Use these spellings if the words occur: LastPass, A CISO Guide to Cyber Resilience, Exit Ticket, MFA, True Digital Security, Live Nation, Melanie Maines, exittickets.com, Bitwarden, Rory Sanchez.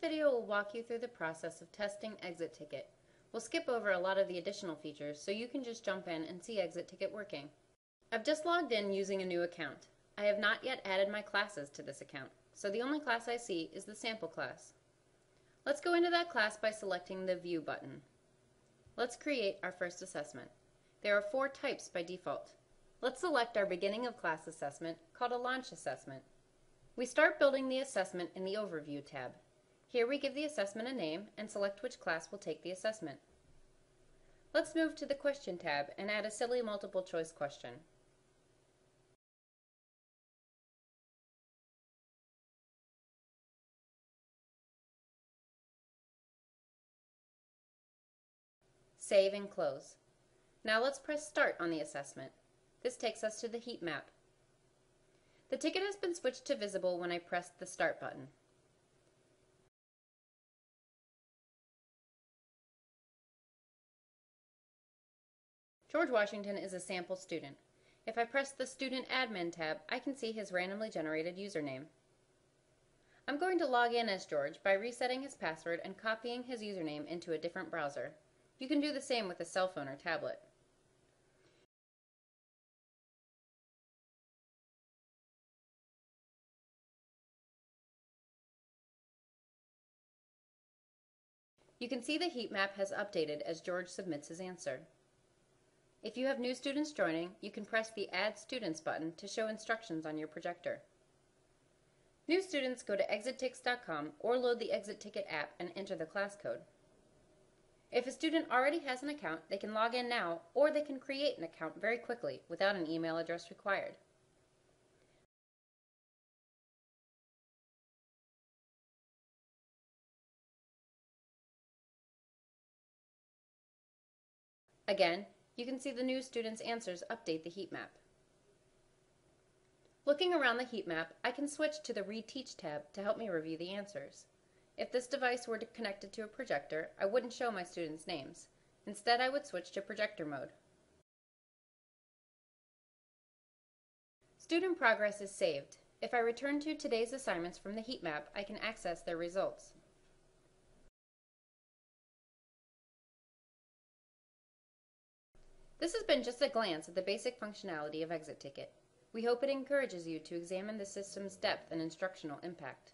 video will walk you through the process of testing Exit Ticket. We'll skip over a lot of the additional features, so you can just jump in and see Exit Ticket working. I've just logged in using a new account. I have not yet added my classes to this account, so the only class I see is the sample class. Let's go into that class by selecting the View button. Let's create our first assessment. There are four types by default. Let's select our beginning of class assessment, called a launch assessment. We start building the assessment in the Overview tab. Here we give the assessment a name and select which class will take the assessment. Let's move to the Question tab and add a silly multiple choice question. Save and close. Now let's press Start on the assessment. This takes us to the heat map. The ticket has been switched to visible when I pressed the Start button. George Washington is a sample student. If I press the Student Admin tab, I can see his randomly generated username. I'm going to log in as George by resetting his password and copying his username into a different browser. You can do the same with a cell phone or tablet. You can see the heat map has updated as George submits his answer. If you have new students joining, you can press the Add Students button to show instructions on your projector. New students go to exittickets.com or load the Exit Ticket app and enter the class code. If a student already has an account, they can log in now, or they can create an account very quickly without an email address required. Again, you can see the new students' answers update the heat map. Looking around the heat map, I can switch to the Reteach tab to help me review the answers. If this device were connected to a projector, I wouldn't show my students' names. Instead, I would switch to projector mode. Student progress is saved. If I return to today's assignments from the heat map, I can access their results. This has been just a glance at the basic functionality of Exit Ticket. We hope it encourages you to examine the system's depth and instructional impact.